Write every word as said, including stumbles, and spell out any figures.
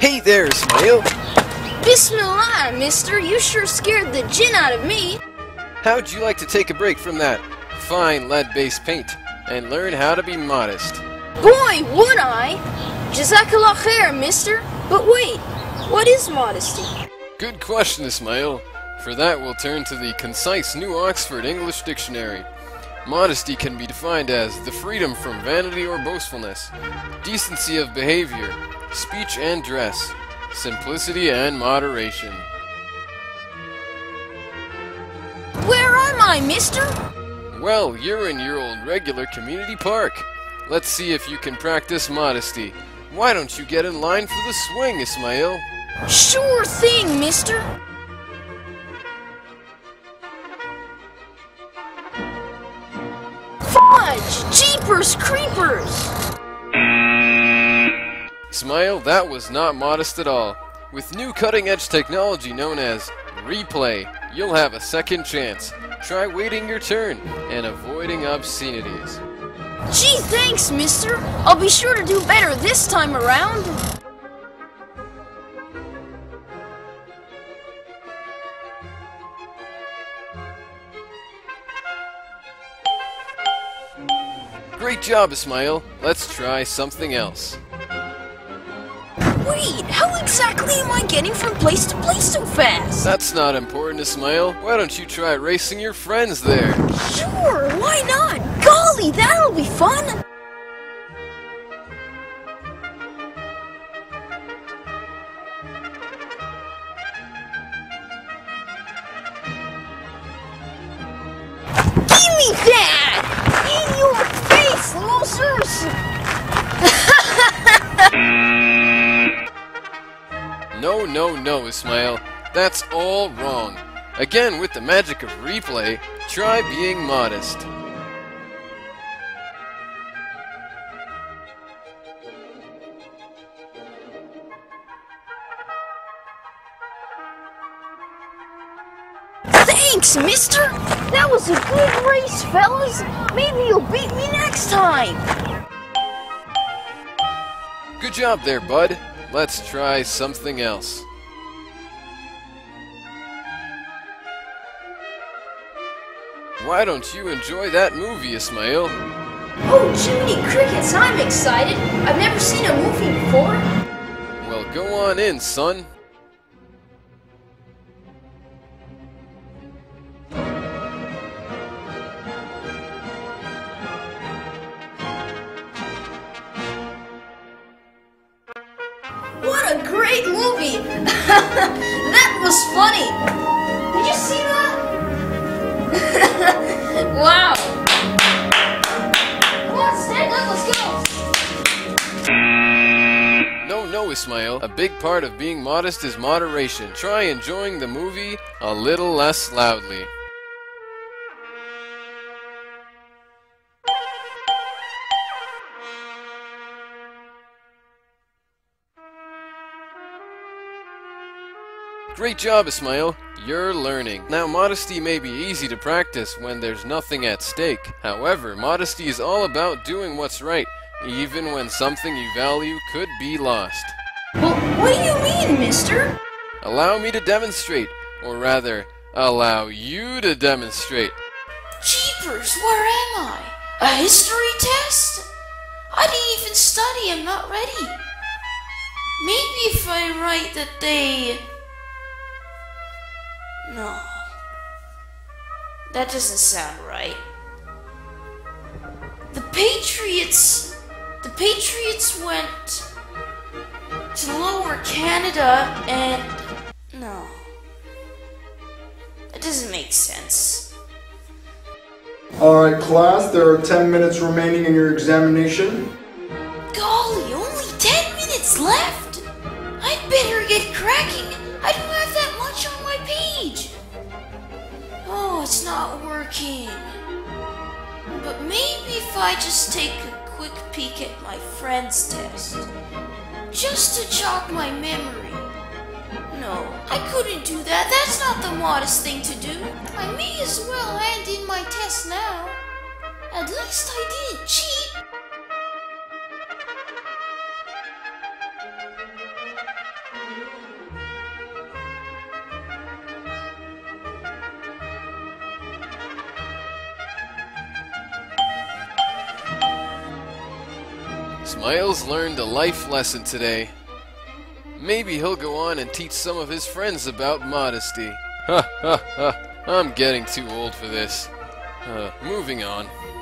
Hey there, Ismail. Bismillah, mister. You sure scared the djinn out of me. How'd you like to take a break from that fine lead-based paint and learn how to be modest? Boy, would I! Jazakallah khair, mister. But wait, what is modesty? Good question, Ismail. For that, we'll turn to the concise New Oxford English Dictionary. Modesty can be defined as the freedom from vanity or boastfulness, decency of behavior, speech and dress, simplicity and moderation. Where am I, mister? Well, you're in your old regular community park. Let's see if you can practice modesty. Why don't you get in line for the swing, Ismail? Sure thing, mister. Jeepers creepers! Ismail, that was not modest at all. With new cutting-edge technology known as Replay, you'll have a second chance. Try waiting your turn and avoiding obscenities. Gee, thanks, mister. I'll be sure to do better this time around. Great job, Ismail. Let's try something else. Wait, how exactly am I getting from place to place so fast? That's not important, Ismail. Why don't you try racing your friends there? Sure, why not? Golly, that'll be fun! Gimme that! In your face, losers! No, no, no, Ismail. That's all wrong. Again, with the magic of replay, try being modest. Thanks, mister! That was a good race, fellas! Maybe you'll beat me next time! Good job there, bud. Let's try something else. Why don't you enjoy that movie, Ismail? Oh, Jimmy Crickets, I'm excited! I've never seen a movie before! Well, go on in, son. What a great movie! That was funny! Did you see that? Wow! Come on, Stan, let's go! No, no, Ismail. A big part of being modest is moderation. Try enjoying the movie a little less loudly. Great job, Ismail. You're learning. Now, modesty may be easy to practice when there's nothing at stake. However, modesty is all about doing what's right, even when something you value could be lost. Well, what do you mean, mister? Allow me to demonstrate, or rather, allow you to demonstrate. Jeepers, where am I? A history test? I didn't even study. I'm not ready. Maybe if I write that they... No, that doesn't sound right. The Patriots, the Patriots went to Lower Canada and, no, that doesn't make sense. Alright class, there are ten minutes remaining in your examination. Golly, only ten minutes left? I'd better get cracking. I don't have that much on my page! Oh, it's not working. But maybe if I just take a quick peek at my friend's test. Just to jog my memory. No, I couldn't do that. That's not the modest thing to do. I may as well hand in my test now. At least I didn't cheat. Ismail's learned a life lesson today. Maybe he'll go on and teach some of his friends about modesty. Ha ha ha, I'm getting too old for this. Uh, moving on.